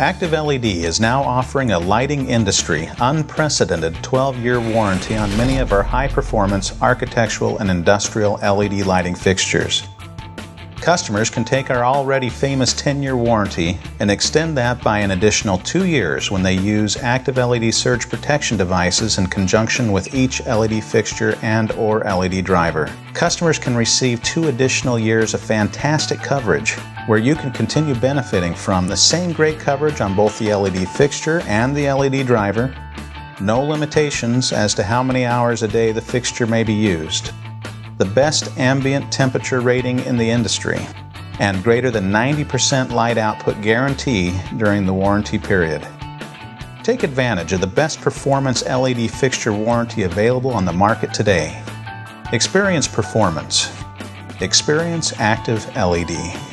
ActiveLED is now offering a lighting industry unprecedented 12-year warranty on many of our high-performance architectural and industrial LED lighting fixtures. Customers can take our already famous 10-year warranty and extend that by an additional 2 years when they use ActiveLED surge protection devices in conjunction with each LED fixture and/or LED driver. Customers can receive 2 additional years of fantastic coverage, where you can continue benefiting from the same great coverage on both the LED fixture and the LED driver, no limitations as to how many hours a day the fixture may be used, the best ambient temperature rating in the industry, and greater than 90% light output guarantee during the warranty period. Take advantage of the best performance LED fixture warranty available on the market today. Experience performance. Experience ActiveLED.